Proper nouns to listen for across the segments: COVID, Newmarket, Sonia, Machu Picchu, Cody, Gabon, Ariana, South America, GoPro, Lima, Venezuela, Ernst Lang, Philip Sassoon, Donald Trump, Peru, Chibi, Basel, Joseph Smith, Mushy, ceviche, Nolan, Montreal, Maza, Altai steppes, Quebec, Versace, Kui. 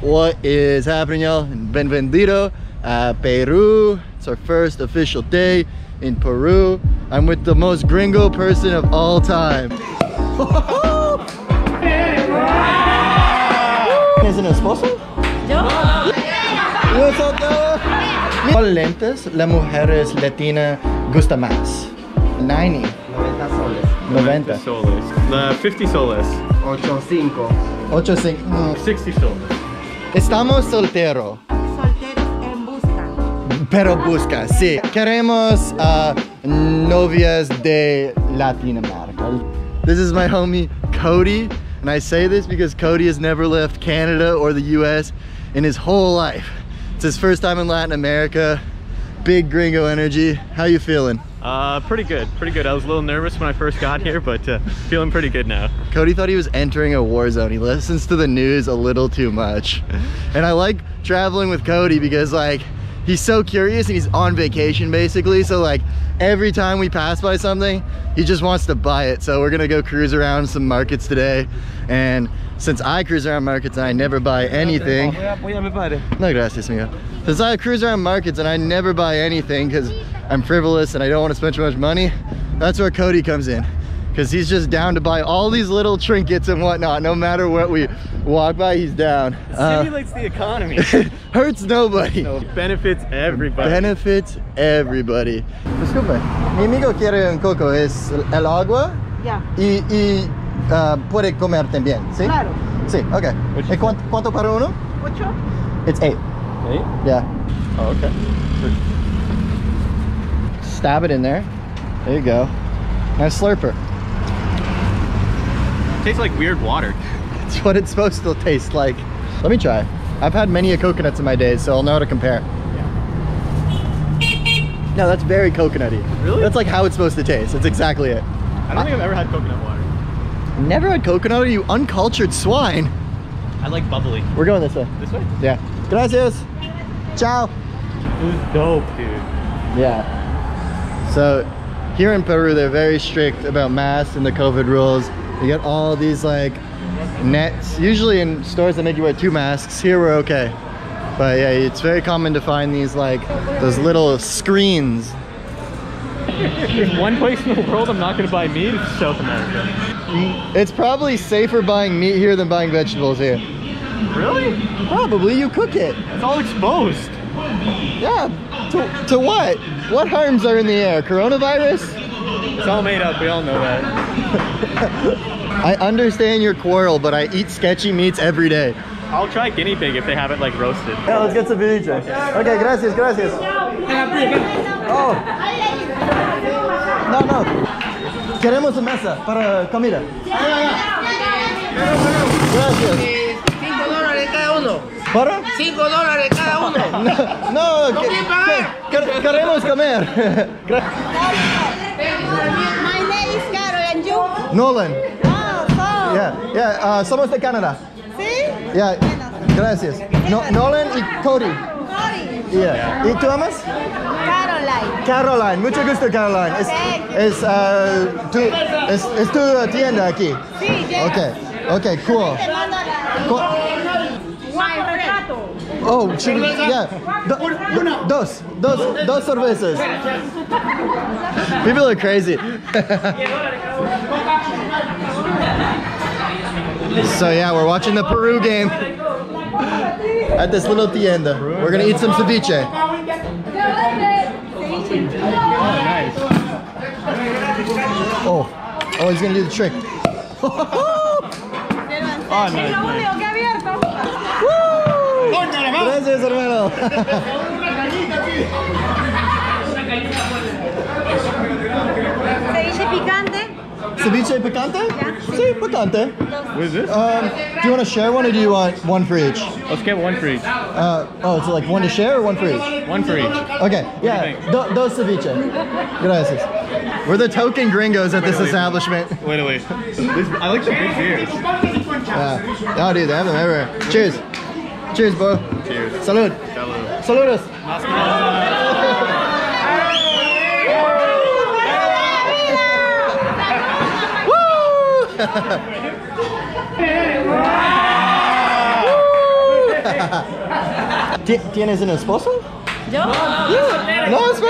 What is happening, y'all? Benvendido, Peru. It's our first official day in Peru. I'm with the most gringo person of all time. ¿Tienes un esposo? Yo. What's up, though? ¿Cuál lentes las mujeres latinas gusta más? 90. 90 soles. 90 soles. 50 soles. 85. 85. 60 soles. Estamos solteros. Solteros en busca. Pero busca, sí. Queremos novias de Latinoamérica. This is my homie Cody, and I say this because Cody has never left Canada or the US in his whole life. It's his first time in Latin America. Big gringo energy. How you feeling? Pretty good, pretty good. I was a little nervous when I first got here, but feeling pretty good now. Cody thought he was entering a war zone. He listens to the news a little too much. And I like traveling with Cody because, like, he's so curious and he's on vacation basically. So, like, every time we pass by something, he just wants to buy it. So we're gonna go cruise around some markets today. And since I cruise around markets and I never buy anything. No gracias, amigo. Since I cruise around markets and I never buy anything because I'm frivolous and I don't want to spend too much money, that's where Cody comes in. Because he's just down to buy all these little trinkets and whatnot. No matter what we walk by, he's down. Stimulates the economy. Hurts nobody. No, benefits everybody. Benefits everybody. Disculpe, mi amigo quiere un coco. ¿Es el agua? Yeah. Y puede comer también, ¿sí? Claro. Sí, okay. ¿Y cuánto para uno? 8. It's 8. 8? Yeah. Oh, okay. Stab it in there. There you go. Nice slurper. Tastes like weird water. It's what it's supposed to taste like. Let me try. I've had many coconuts in my day, so I'll know how to compare. Yeah. No, that's very coconutty. Really? That's like how it's supposed to taste. That's exactly it. I don't think I've ever had coconut water. Never had coconut, you uncultured swine. I like bubbly. We're going this way. This way? Yeah. Gracias. Ciao. It was dope, dude. Yeah. So here in Peru, they're very strict about masks and the COVID rules. You get all these like nets, usually in stores that make you wear 2 masks. Here we're okay. But yeah, it's very common to find these like, those little screens. There's one place in the world I'm not gonna buy meat, it's South America. It's probably safer buying meat here than buying vegetables here. Really? Probably, you cook it. It's all exposed. Yeah, to what? What harms are in the air? Coronavirus? It's all made up, we all know that. I understand your quarrel, but I eat sketchy meats every day. I'll try guinea pig if they have it like roasted. Yeah, let's get some ceviche. Okay, gracias, gracias. Oh. No, no. Queremos una mesa para comida. Gracias. $5 cada uno. ¿Para? $5 cada uno. No, no. Queremos comer. My name is Carol and you? Nolan. Yeah, yeah, somos de Canada. Sí? Yeah, gracias. No, Nolan y Cody. Cody. Yeah. ¿Y tú amas? Caroline. Caroline, mucho gusto, Caroline. Es tu tienda aquí. Sí, yeah. Okay, cool. One recato. Oh, should we, yeah. Dos cervezas. People are crazy. So yeah, we're watching the Peru game at this little tienda. We're gonna eat some ceviche. Oh, he's gonna do the trick. Gracias, hermano. Ceviche picante. Ceviche picante? Yeah. Sí, picante. What is this? Do you want to share one or do you want one for each? Let's get one for each. Oh, so like one to share or one for each? One for each. Okay, yeah. Dos ceviche. Gracias. We're the token gringos at this establishment. Wait. I like the big beers. Oh, dude, they have them everywhere. Cheers. Cheers, bro. Cheers. Salud. Salud. Saludos. ¿Tienes un esposo? ¿Yo? ¿No esposo?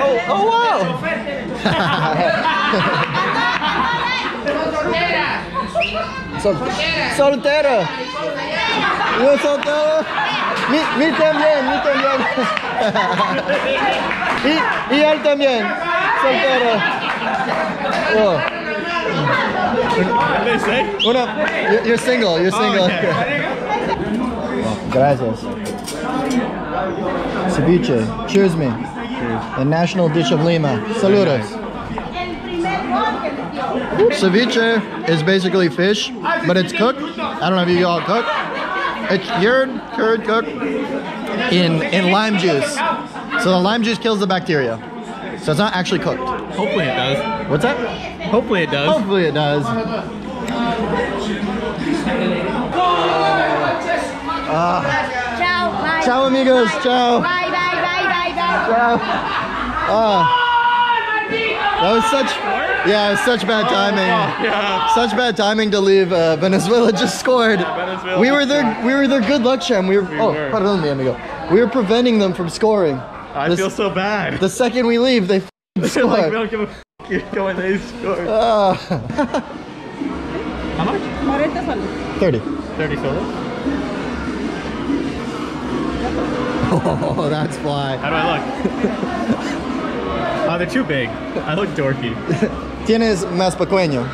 ¡Oh, wow! ¡Soltera! ¡Soltero! ¡Yo soltero! ¡Mi también! ¡Mi también! ¡Y él también! ¡Soltero! What did they say? Oh, no. You're single. You're single. Oh, okay. Gracias. Ceviche. Cheers me. Cheers. The national dish of Lima. Saludos. Ceviche is basically fish, but it's cooked. I don't know if you all cook. It's cured cooked in lime juice. So the lime juice kills the bacteria. So it's not actually cooked. Hopefully it does. What's that? Hopefully it does. Hopefully it does. Ciao. Ciao, amigos. Ciao. Bye, bye, bye, bye, bye. Ciao. That was such... Yeah, it was such bad timing. Yeah. Such bad timing to leave. Venezuela just scored. Venezuela we were their good luck champ. We were. Pardon me, amigo. We were preventing them from scoring. I feel so bad. The second we leave, they score. Like, we don't give a... You're going to score. How much? 30. 30 soles? Oh, that's fly. How do I look? Oh, they're too big. I look dorky. ¿Tienes más pequeño?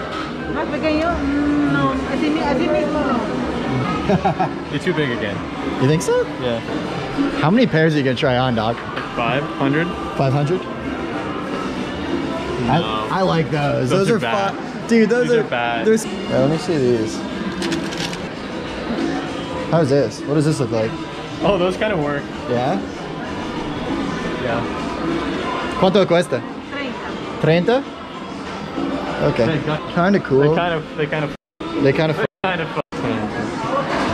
¿Más pequeño? No, así mismo no. You're too big again. You think so? Yeah. How many pairs are you going to try on, Doc? 500. 500? No. I like those. Those are bad. Dude, those are bad. Yeah, let me see these. How's this? What does this look like? Oh, those kind of work. Yeah? Yeah. ¿Cuánto cuesta? 30. 30? Okay. Kind of cool. They kind of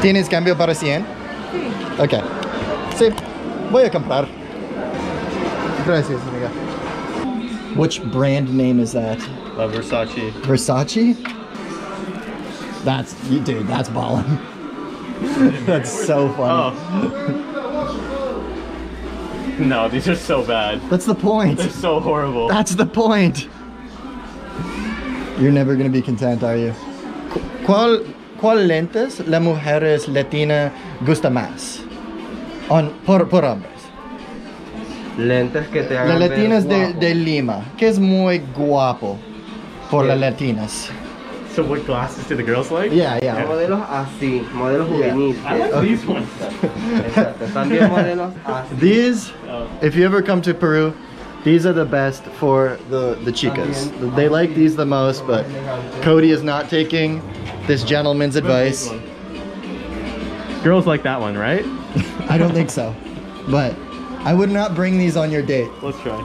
¿Tienes cambio para 100? Sí. Okay. Sí. Voy a comprar. Gracias, amiga. Which brand name is that? Versace. Versace? Dude, that's ballin'. That's so funny. Oh. No, these are so bad. That's the point. They're so horrible. That's the point. You're never gonna be content, are you? ¿Cuál lentes las mujeres latinas gusta más? Por hombres. Lentes que te hagan las latinas ver guapo. De Lima, que es muy guapo por las latinas. So what glasses do the girls like? Yeah. Modelos así, modelos juveniles. I like these ones. Exacto, también modelos así. These, if you ever come to Peru, these are the best for the chicas. They like these the most, but Cody is not taking this gentleman's advice. Girls like that one, right? I don't think so, but... I would not bring these on your date. Let's try.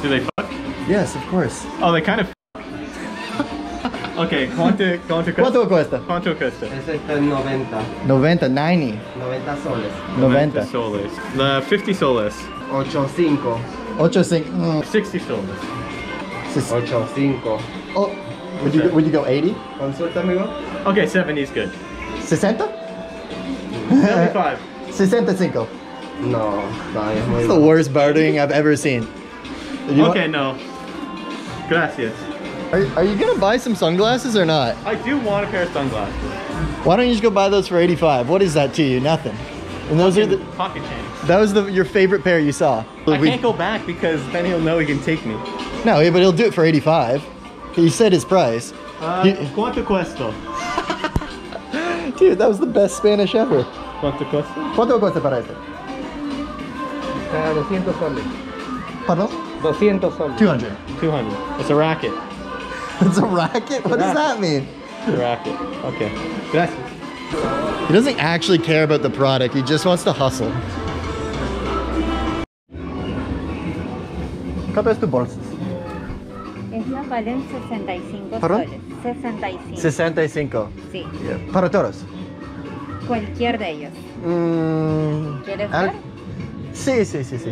Do they fuck? Yes, of course. Oh, they kind of fuck. Okay, ¿Cuánto cuesta? ¿Cuánto cuesta? Es 90. 90, 90. 90 soles. 90 soles. 50 soles. 85. 85. 60 soles. 85. Oh, would you go 80? Consulta, amigo. Okay, 70 is good. 60? 75. 65. No, it's the worst bartering I've ever seen. Okay, no. Gracias. Are you gonna buy some sunglasses or not? I do want a pair of sunglasses. Why don't you just go buy those for 85? What is that to you? Nothing. And those are the pocket change. That was your favorite pair you saw. I can't go back because then he'll know he can take me. No, but he'll do it for 85. He said his price. ¿Cuánto cuesta? Dude, that was the best Spanish ever. ¿Cuánto cuesta? ¿Cuánto cuesta para este? 200 soles. Pardon? 200 soles. 200. 200. It's a racket. It's a racket? What does that mean? It's a racket. Okay. Gracias. He doesn't actually care about the product. He just wants to hustle. ¿Cuánto es tu bolsa? Estas valen 65 soles. 65. Sí. Para todos. Cualquier de ellos. ¿Quieres ver? Sí.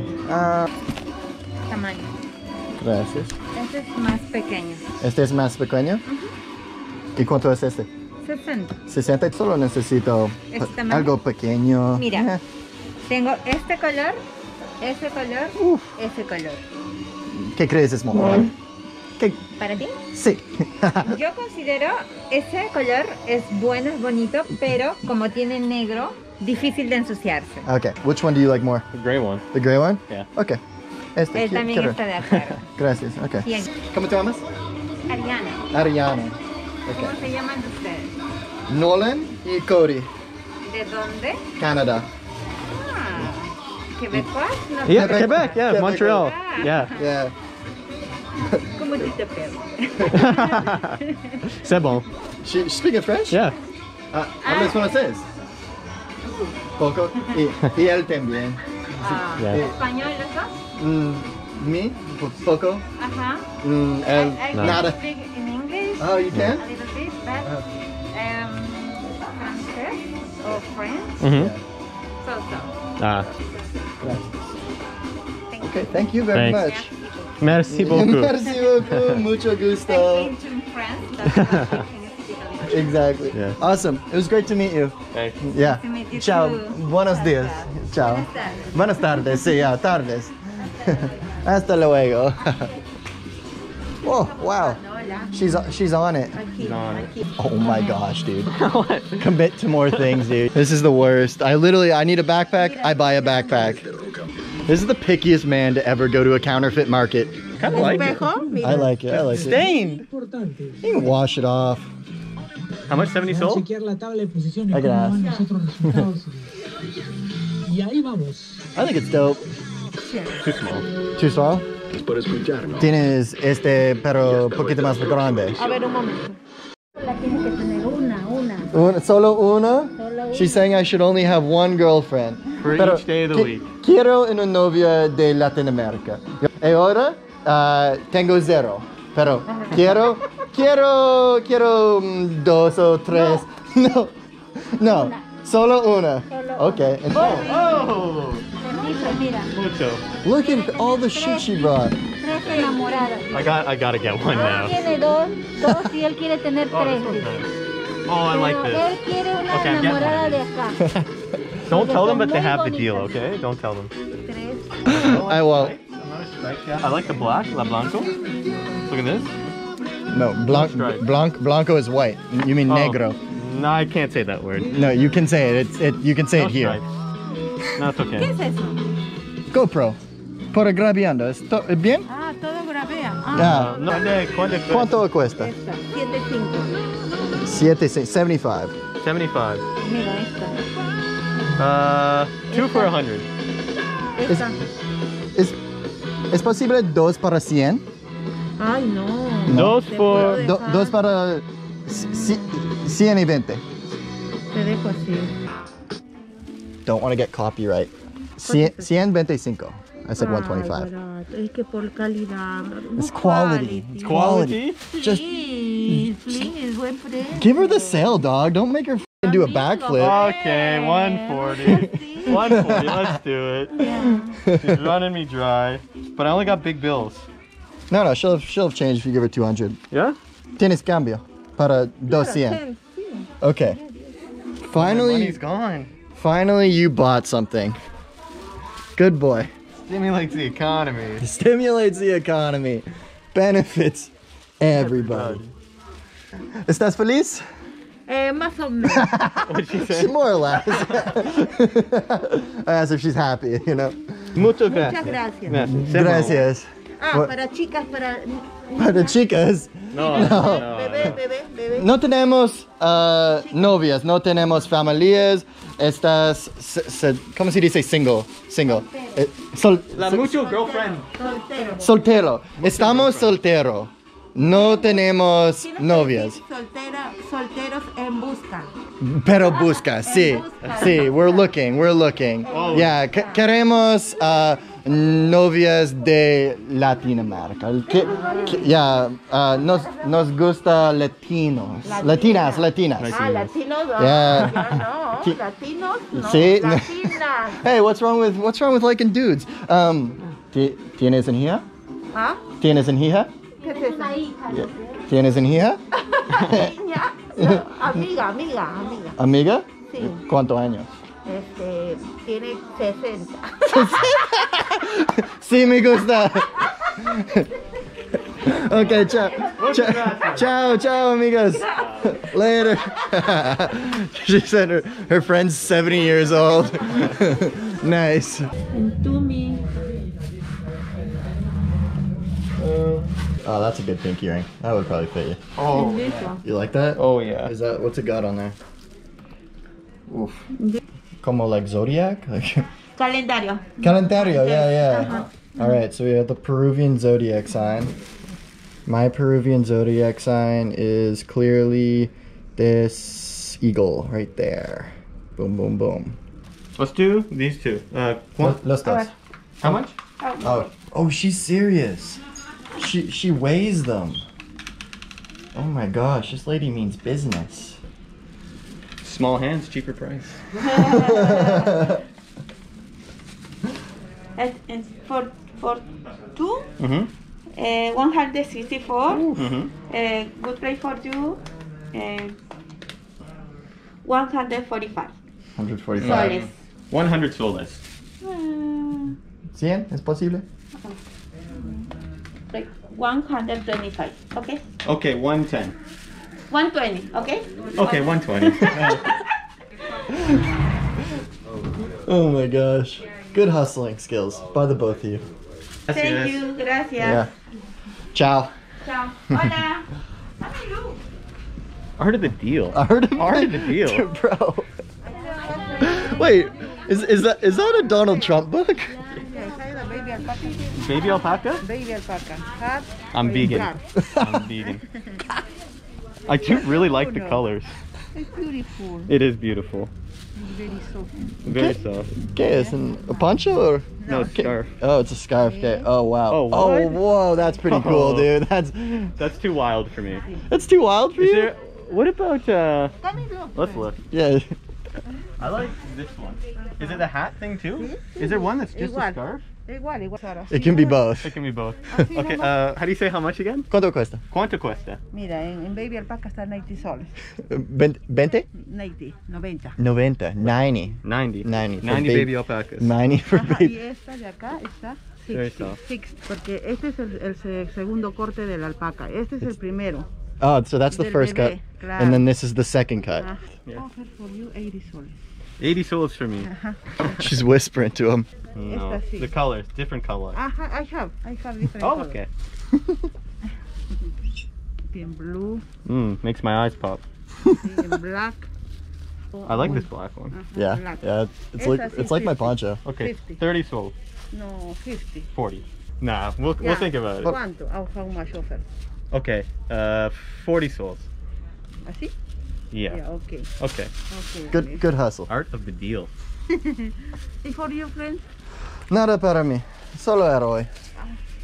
Tamaño. Gracias. Este es más pequeño. ¿Este es más pequeño? ¿Y cuánto es este? 60. 60, solo necesito algo pequeño. Mira, tengo este color, ese color, ese color. ¿Qué crees es mejor? ¿Qué? ¿Para ti? Sí. Yo considero ese color es bueno, es bonito, pero como tiene negro, difícil de ensuciarse. Okay, which one do you like more? The gray one. The gray one? Yeah. Okay. Este, él también está de acuerdo. Gracias, okay. Bien. ¿Cómo te llamas? Ariana. Ariana. Okay. ¿Cómo se llaman ustedes? Nolan y Cody. ¿De dónde? Canadá. Ah, ¿Quebecois? No, yeah, Quebec, Quebec, yeah, Quebec. Montreal. Ah. Yeah. Yeah. ¿Cómo te llamas? C'est bon. She speaks French? Yeah. ¿Hablas francés? Poco. Y él también. ¿Español los dos? Me? Poco. Ajá. I can nada. Speak in English. Oh, you can? A little bit, but francés or French. So. Thank you. Okay, thank you very much. Merci beaucoup. Merci beaucoup. Mucho gusto. I came to France. Exactly. Yeah. Awesome. It was great to meet you. Thanks. Yeah. Nice to meet you. Ciao. Buenos días. Ciao. Buenas tardes. Sí, ya, tardes. Hasta luego. Whoa, wow. She's on it. Oh my gosh, dude. What? Commit to more things, dude. This is the worst. I need a backpack. I buy a backpack. This is the pickiest man to ever go to a counterfeit market. I kind of like it. I like it. I like it. Stained. You can wash it off. How much? 70 soles? I can ask. I think it's dope. Too small. Too small? Tienes este, pero poquito más grande. A ver, un momento. Tienes que tener una. Solo una? She's saying I should only have one girlfriend. For each day of the week. Quiero una novia de Latinoamérica. Ahora tengo zero. Pero quiero dos o tres. No, no, no. Solo una. Okay. Oh! Mucho. Look at all the shit she brought. I gotta get one now. Oh, I like this. Okay, don't tell them, but they have the deal, okay? Don't tell them. I won't. I like the black, La Blanco. Look at this. No, Blanco is white. You mean negro. No, I can't say that word. No, you can say it. You can say it here. No, it's okay. ¿Qué es eso? GoPro. Por grabeando. ¿Bien? Ah, todo grabea. Ah. No, ¿cuánto cuesta? 7.5. 75. 75. Mira esta. 2 for $100. Esta. ¿Es posible 2 para $100? Ay, no. No. 2 para $120. Te dejo así. Don't want to get copyright. 125. I said 125. Es que por calidad. It's quality. It's quality. Just give her the sale, dog. Don't make her do a backflip. Okay, 140. 140, let's do it. Yeah. She's running me dry. But I only got big bills. No, she'll have changed if you give her 200. Yeah? Tienes cambio para 200. Okay. Finally, my money's gone. Finally, you bought something. Good boy. Stimulates the economy. It stimulates the economy. Benefits everybody. ¿Estás feliz? Más o menos. What'd she say? More or less. I asked if she's happy, you know. Muchas gracias. Gracias. Gracias. Ah, what? Para chicas, para chicas. No. Bebé. No tenemos novias, no tenemos familias. Estas, ¿cómo se dice? Single. La mucho girlfriend. Soltero. Estamos soltero. No tenemos novias. Solteros en busca. Pero busca, sí. Sí, we're looking. Oh, yeah, queremos novias de Latinoamérica. Yeah, nos gusta latinos. Latinas. Ah, latinos. Yeah. No, latinos. No, sí. Latinas. Hey, what's wrong with liking dudes? ¿Tienes en hija? Huh? ¿Tienes en hija? ¿Tienes en hija? Amiga. ¿Amiga? Sí. ¿Cuántos años? Tiene 60. Sí, me gusta. Okay, chao. Chao, amigos. Later. She said her friend's 70 years old. Nice. And to me. Oh, that's a good pink earring. That would probably fit you. Oh, you like that? Oh yeah. Is that, what's it got on there? Oof. Como like zodiac? Like calendario. Calendario, yeah. Uh-huh. All right, so we have the Peruvian zodiac sign. My Peruvian zodiac sign is clearly this eagle right there. Boom, boom, boom. Let's do these two. Let's do. Okay. How much? Oh, she's serious. She weighs them. Oh my gosh, this lady means business. Small hands, cheaper price. And for two, mm-hmm. 164. Mm-hmm. Good price for you. 145. 145. Soles. 100 soles. 100 es posible. 125, okay? Okay, 110. 120, okay? Okay, 120. Oh my gosh. Good hustling skills by the both of you. Thank you, gracias. Yeah. Ciao. Hola. Art of the deal. Dude, bro. Wait, is that a Donald Trump book? Baby alpaca? Baby alpaca. Hat, I'm vegan. I do really like the colors. It's beautiful. It is beautiful. Very soft. Okay, is it a poncho or? No, it's a scarf. Oh, it's a scarf. Okay. Oh, wow. Oh, whoa, that's pretty cool, dude. That's too wild for me. That's too wild for you? What about, let's look. Yeah. I like this one. Is it the hat thing too? Is there one that's just a scarf? It can be both. Okay, how do you say how much again? ¿Cuánto cuesta? Mira, en Baby Alpaca está 90 soles. ¿20? 90 Baby Alpacas. 90 for Baby. Y esta de acá está 60. Porque este es el segundo corte de la alpaca. Este es el primero. Oh, so that's the first cut. Claro. And then this is the second cut. Yeah. Offer for you 80 soles. 80 soles for me. She's whispering to him. No, the colors, different colors. I have different colors. Oh, okay. In blue. Makes my eyes pop. In black. I like this black one. Yeah, black. Yeah. It's like my poncho. Okay, 50. 30 soles. No, 50. 40. Nah, we'll think about it. How much offer? Okay, 40 soles. Así? Yeah. Okay. Good hustle. Art of the deal. ¿Y for you, friend? Nada para mí. Solo héroe.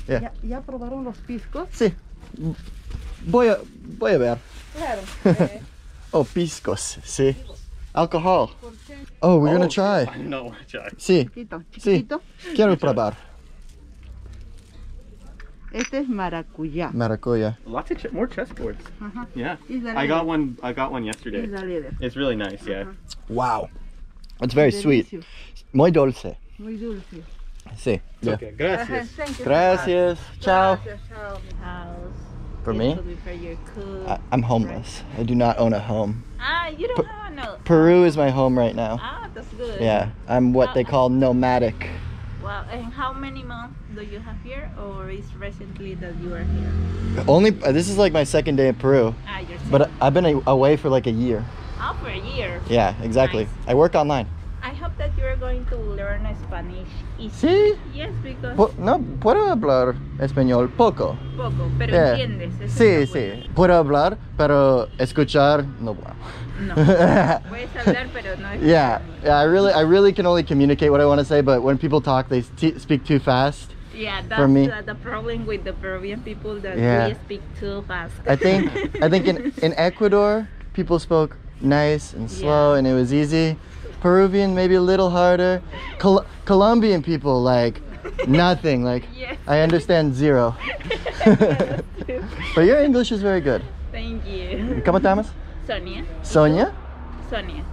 Yeah. ¿Ya probaron los piscos? Sí. Voy a ver. Claro. Oh, piscos. Sí. Alcohol. Oh, we're gonna try. No, Jack. Sí. Chiquito. Quiero probar. Este es maracuyá. Maracuyá. Lots of more chessboards. Uh-huh. Yeah. I got one yesterday. It's really nice, yeah. Wow. It's very sweet. Muy dulce. Sí. Yeah. Okay, gracias. Gracias. Ciao. For me? I'm homeless. I do not own a home. Ah, you don't have a home. Peru is my home right now. Ah, that's good. Yeah, I'm what they call nomadic. Wow, and how many months do you have here, or is recently that you are here? Only, this is like my second day in Peru. Ah, you're second. But I've been away for like a year. Oh, for a year. Yeah, exactly. Nice. I work online. I hope that you're going to learn Spanish easy. Sí? Yes, because... no, puedo hablar español poco. Poco, pero entiendes. Sí, sí. Puedo hablar, pero escuchar, no puedo. No. Puedes hablar, pero no escuchar. Yeah, I really can only communicate what I want to say, but when people talk, they speak too fast. Yeah, that's the problem with the Peruvian people, that we speak too fast. I think in Ecuador, people spoke nice and slow and it was easy. Peruvian maybe a little harder. Colombian people like nothing, like I understand zero. But your English is very good. Thank you. ¿Cómo estamos? Sonia. Sonia? Sonia.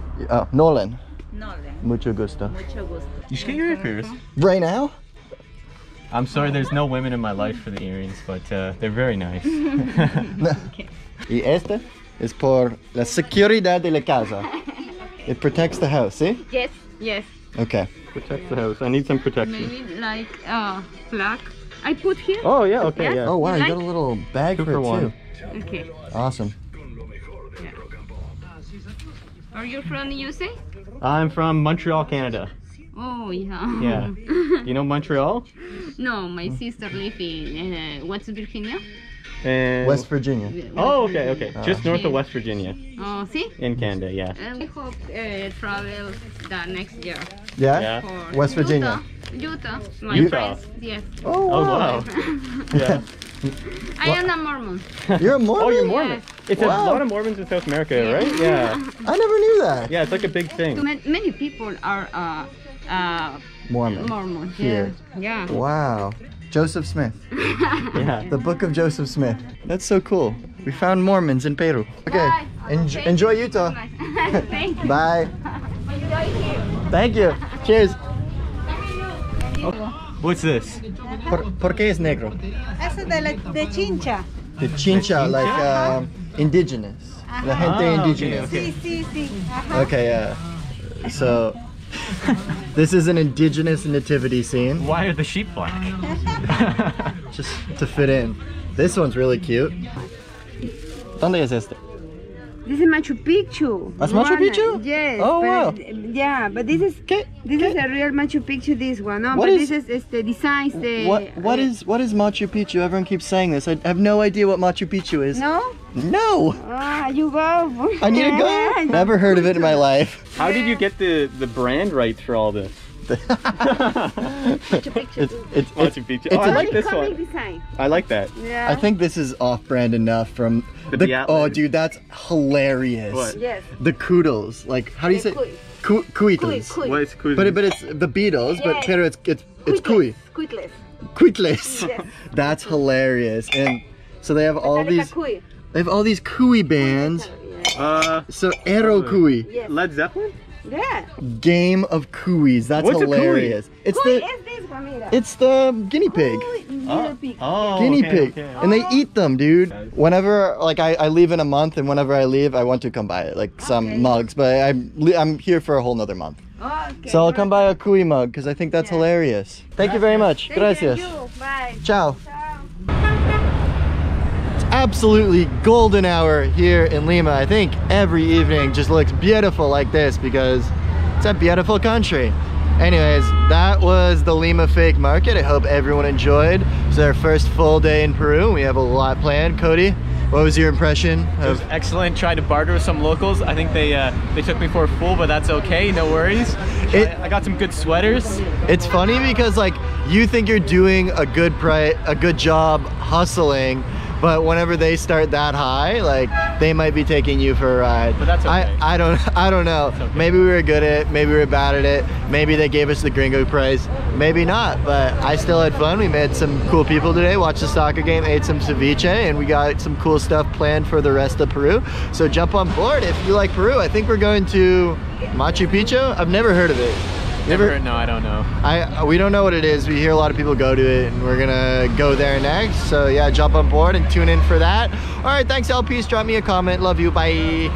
Nolan. Nolan. Mucho gusto. Mucho gusto. You should get your earrings. Right now? I'm sorry there's no women in my life for the earrings, but they're very nice. Okay. Y este es por la seguridad de la casa. It protects the house, see? Eh? Yes, yes. Okay. Protects the house. I need some protection. Maybe like black. I put here. Oh yeah, okay, yeah. Oh wow, you got a little bag for it too. Okay. Awesome. Yeah. Are you from the USA? I'm from Montreal, Canada. Oh yeah. Yeah. Do you know Montreal? No, my sister lives in West Virginia. Oh, okay, okay. Just north of West Virginia. Oh, see? In Canada, yeah. And we hope travel the next year. Yeah? Yeah. West Virginia. Utah. My friends, yes. Oh, wow. Yeah. I am a Mormon. You're a Mormon? Oh, you're Mormon. Yes. It's wow. A lot of Mormons in South America, yeah. Right? Yeah. I never knew that. Yeah, it's like a big thing. Many people are Mormon. Here. Yeah. Wow. Joseph Smith. Yeah. The book of Joseph Smith. That's so cool. We found Mormons in Peru. Okay. Enjoy Utah. Thank you. Bye. Enjoy here. Thank you. Cheers. Okay. What's this? ¿Por qué es negro? Eso de chincha. The chincha, like indigenous. La gente indigenous. Sí, sí, sí. Okay, so this is an indigenous nativity scene. Why are the sheep black? Just to fit in. This one's really cute. ¿Dónde es este? This is Machu Picchu. That's Machu Picchu? Yes. Oh, wow. Yeah, but this is a real Machu Picchu, this one. No, but this is the design. What is Machu Picchu? Everyone keeps saying this. I have no idea what Machu Picchu is. No? No! Ah, you go. I need to go? Never heard of it in my life. How did you get the brand rights for all this? It's Machu Picchu. Oh, I like this one. Design. I like that. Yeah. I think this is off-brand enough from the oh, dude, that's hilarious. What? Yes. The Koodles. Like, how do you say? Kuitles. What is Kuitles? But it's the Beatles. Yes. But pero it's Kui. Kuitles. Kuitles. Yes. That's hilarious. And so they have all these. Kui. They have all these Kui bands. Yes. So Aero Kui. Yes. Led Zeppelin. Yeah. Game of Kuis. That's What's hilarious. A Kui? It's Kui it's the guinea pig. Guinea pig. Okay. And they eat them, dude. Whenever, like, I leave in a month, and whenever I leave, I want to come buy it, like some mugs. But I'm here for a whole nother month. Okay. So I'll come buy a Kui mug because I think that's hilarious. Thank you very much. Gracias. Bye. Ciao. Absolutely golden hour here in Lima. I think every evening just looks beautiful like this because it's a beautiful country. Anyways, that was the Lima Fake Market. I hope everyone enjoyed. It's our first full day in Peru. We have a lot planned. Cody, what was your impression? It was excellent. Tried to barter with some locals. I think they took me for a fool, but that's okay. No worries. I got some good sweaters. It's funny because like you think you're doing a good job hustling. But whenever they start that high, like they might be taking you for a ride. But that's okay. I don't know. Okay. Maybe we were good at it, maybe we were bad at it, maybe they gave us the gringo price, maybe not, but I still had fun. We met some cool people today, watched a soccer game, ate some ceviche, and we got some cool stuff planned for the rest of Peru. So jump on board if you like Peru. I think we're going to Machu Picchu. I've never heard of it. Never? No, I don't know. We don't know what it is. We hear a lot of people go to it, and we're gonna go there next. So yeah, jump on board and tune in for that. All right, thanks LPs. Drop me a comment. Love you. Bye.